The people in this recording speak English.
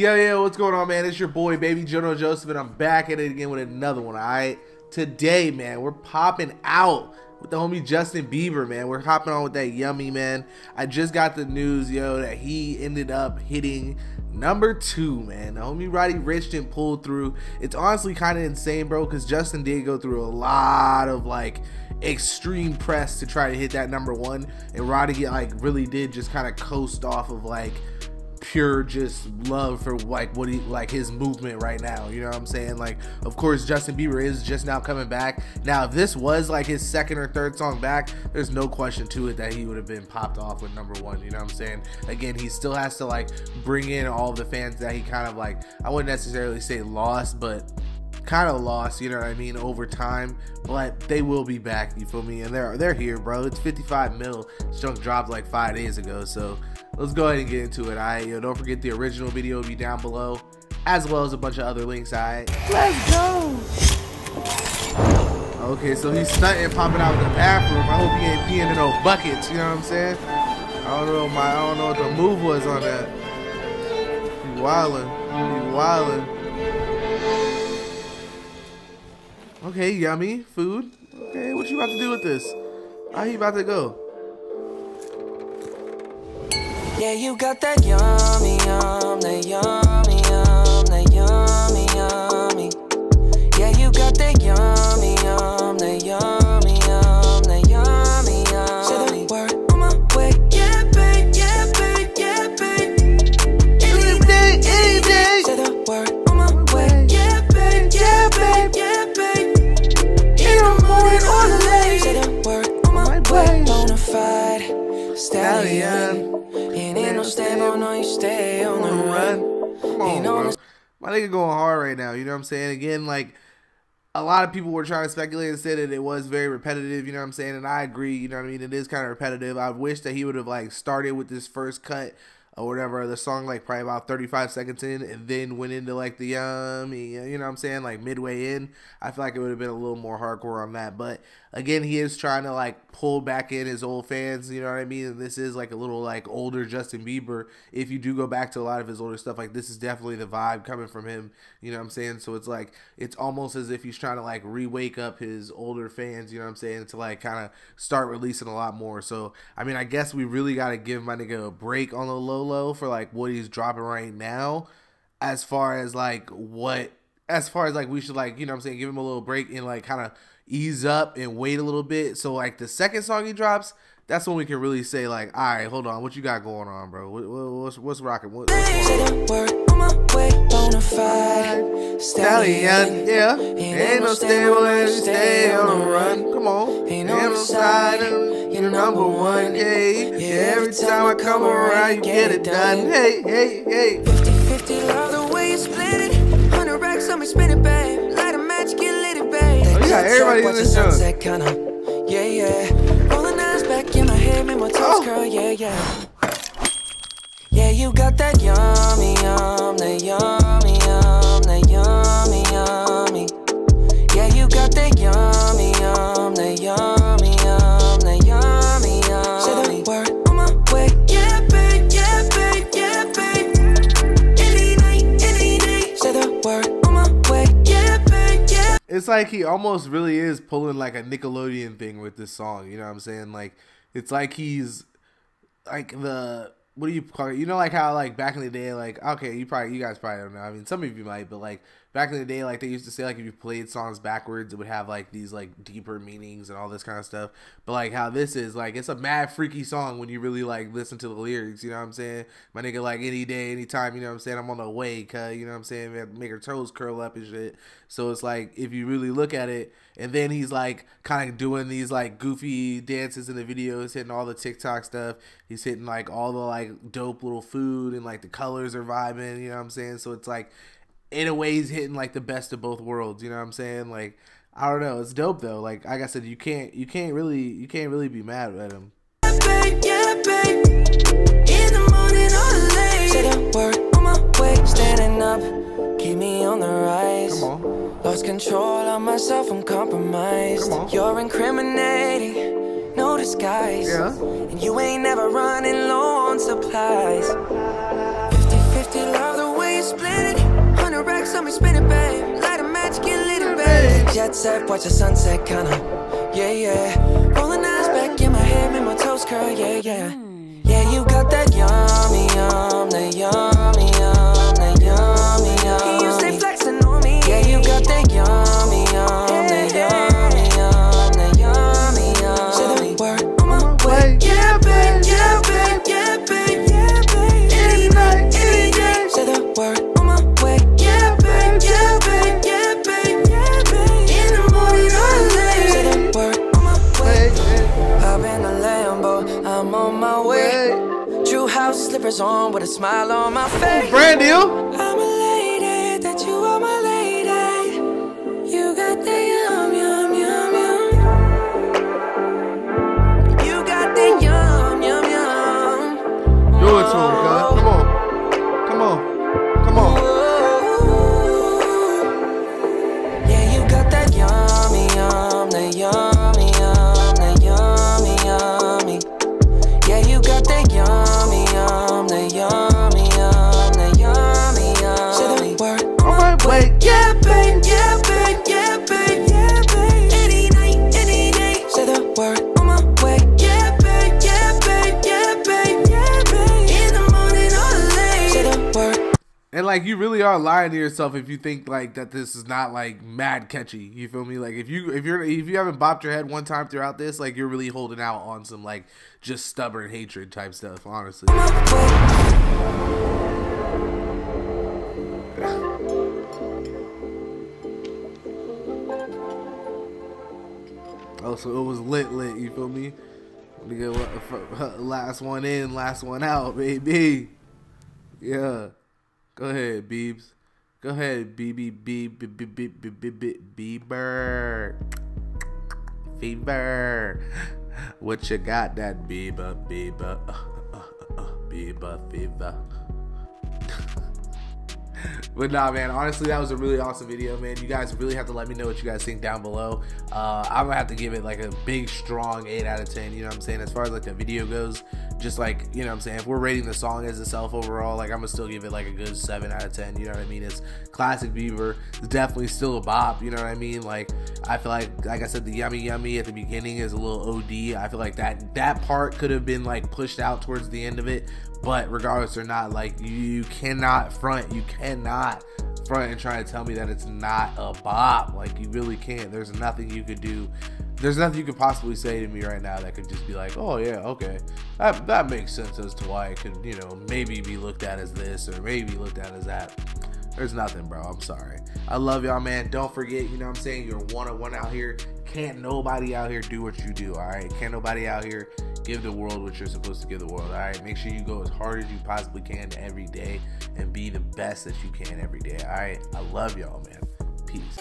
Yo, what's going on, man? It's your boy, baby Jono Joseph, and I'm back at it again with another one, all right? Today, man, we're popping out with the homie Justin Bieber, man. We're hopping on with that Yummy, man. I just got the news, yo, that he ended up hitting number 2, man. The homie Roddy Rich didn't pull through. It's honestly kind of insane, bro, because Justin did go through a lot of, like, extreme press to try to hit that number 1, and Roddy, like, really did just kind of coast off of, like, pure just love for, like, what he, like, his movement right now, you know what I'm saying? Like, of course Justin Bieber is just now coming back. Now if this was like his second or third song back, there's no question to it that he would have been popped off with number 1, you know what I'm saying? Again, he still has to, like, bring in all the fans that he kind of, like, I wouldn't necessarily say lost, but kind of lost, you know what I mean, over time. But they will be back, you feel me? And they're here, bro. It's 55 mil. This junk dropped like 5 days ago, so let's go ahead and get into it. Alright, yo, don't forget the original video will be down below, as well as a bunch of other links. Alright, let's go. Okay, so he's stunting, popping out of the bathroom. I hope he ain't peeing in no buckets, you know what I'm saying? I don't know what the move was on that. He wildin', he wildin'. Okay, Yummy food. Okay, what you about to do with this? How you about to go? Yeah, you got that yummy, yum, that yummy, yum, that yummy, yummy. Yeah, you got that yummy, yum, that yummy, yum, that yummy, yum. Say the word, I'm on my way. Yeah, babe, yeah, babe, yeah, babe. Any day. Say the word, I'm on my way. Yeah, babe, yeah, babe, yeah. My nigga going hard right now, you know what I'm saying? Again, like, a lot of people were trying to speculate and say that it was very repetitive, you know what I'm saying? And I agree, you know what I mean? It is kind of repetitive. I wish that he would have, like, started with this first cut or whatever, the song, like, probably about 35 seconds in, and then went into, like, the yummy, you know what I'm saying, like, midway in. I feel like it would have been a little more hardcore on that, but again, he is trying to, like, pull back in his old fans, you know what I mean, and this is, like, a little, like, older Justin Bieber. If you do go back to a lot of his older stuff, like, this is definitely the vibe coming from him, you know what I'm saying? So it's, like, it's almost as if he's trying to, like, re-wake up his older fans, you know what I'm saying, to, like, kind of start releasing a lot more. So, I mean, I guess we really got to give my nigga a break on the low for, like, what he's dropping right now, as far as, like, what, as far as, like, we should, like, you know what I'm saying, give him a little break and, like, kind of ease up and wait a little bit. So, like, the second song he drops, that's when we can really say, like, all right, hold on, what you got going on, bro? What's rocking? Stallion, yeah. Ain't no stable and stay on the run. Come on, ain't no side, you're number 1. Hey, yeah, every time I come around, you get it done. Hey, hey, hey. 50-50, love the way you split it. 100 racks on me, spin it, babe. Light a match, get lit, it, babe. Oh, yeah, everybody in this show. Kind of, yeah, yeah. Rolling eyes back in my head, make my toes curl, yeah, yeah. Yeah, you got that yummy, yum, that yummy, yum, that yummy, yummy. Yeah, you got that yummy, yum, that yummy, yum, that yummy, yum. Say the word, on my way. Yeah, babe, yeah, babe, yeah, babe. Any night, say the word, on my way. Yeah, babe, yeah. It's like he almost really is pulling, like, a Nickelodeon thing with this song, you know what I'm saying? Like, it's like he's, like, the... what do you call it? You know, like how, like, back in the day, like, okay, you guys probably don't know. I mean, some of you might, but, like, back in the day, like, they used to say, like, if you played songs backwards, it would have, like, these, like, deeper meanings and all this kind of stuff. But, like, how this is, like, it's a mad freaky song when you really, like, listen to the lyrics, you know what I'm saying? My nigga, like, any day, anytime, you know what I'm saying, I'm on the way, cuz, you know what I'm saying, make her toes curl up and shit. So it's like, if you really look at it, and then he's, like, kind of doing these, like, goofy dances in the videos, hitting all the TikTok stuff. He's hitting, like, all the, like, dope little food, and, like, the colors are vibing, you know what I'm saying? So it's like, in a way, he's hitting, like, the best of both worlds, you know what I'm saying? Like, I don't know, it's dope though. Like I said, you can't really be mad at him. Yeah, babe, yeah, babe. In the morning or late. Say the word, on my way. Standing up, keep me on the rise. Come on. Lost control of myself, I'm compromised. Come on. You're incriminating, no disguise. Yeah. And you ain't never running low on supplies. 50-50, love the way you it, spin it, babe. Light a match, get lit, babe. Jet set, watch the sunset, kinda. Yeah, yeah. Rolling eyes back in my head, make my toes curl. Yeah, yeah. Yeah, you got that yummy, yum, that yummy, yum, that yummy, yum. You stay flexing on me. Yeah, you got that yummy, yum, that yummy, yum, that yummy, yum. Say the word, I'm on my way. Yeah, babe, yeah, babe, yeah, babe, yeah, babe. Any night, any day. Say the word. Slippers on with a smile on my face. Brand new. I'm a lady, that you are my lady. You got the yum, yum, yum, yum. You got the yum, yum, yum. Do it to him, God. Come on. Come on. Come on. Ooh. Yeah, you got that yummy, yum, that yummy, yum, that yummy, yummy. Yeah, you got that yummy. Yeah, babe, yeah, babe, yeah, babe, yeah, babe. Any night, say the word, on my way. Yeah, babe, yeah, babe, yeah, babe, yeah, babe. In the morning or late, say the word. And like, you really are lying to yourself if you think like that this is not like mad catchy. You feel me? Like if you haven't bopped your head one time throughout this, like you're really holding out on some like just stubborn hatred type stuff, honestly. Oh, so it was lit, you feel me? Nigga, last one in, last one out, baby. Yeah. Go ahead, Biebs. Go ahead, Bieber. Fever. What you got, that Bieber. Bieber, fever. But nah, man, honestly, that was a really awesome video, man. You guys really have to let me know what you guys think down below. I'm gonna have to give it like a big, strong 8 out of 10, you know what I'm saying? As far as like the video goes, just like, you know what I'm saying? If we're rating the song as itself overall, like I'm gonna still give it like a good 7 out of 10, you know what I mean? It's classic Bieber. It's definitely still a bop, you know what I mean? Like, I feel like I said, the yummy, yummy at the beginning is a little OD. I feel like that part could have been like pushed out towards the end of it. But regardless or not, like you cannot front, and try to tell me that it's not a bop. Like you really can't. There's nothing you could do. There's nothing you could possibly say to me right now that could just be like, oh yeah, okay, that makes sense as to why it could, you know, maybe be looked at as this or maybe looked at as that. There's nothing, bro. I'm sorry. I love y'all, man. Don't forget, you know what I'm saying? You're one-on-one out here. Can't nobody out here do what you do, all right? Can't nobody out here give the world what you're supposed to give the world, all right? Make sure you go as hard as you possibly can every day and be the best that you can every day, all right? I love y'all, man. Peace.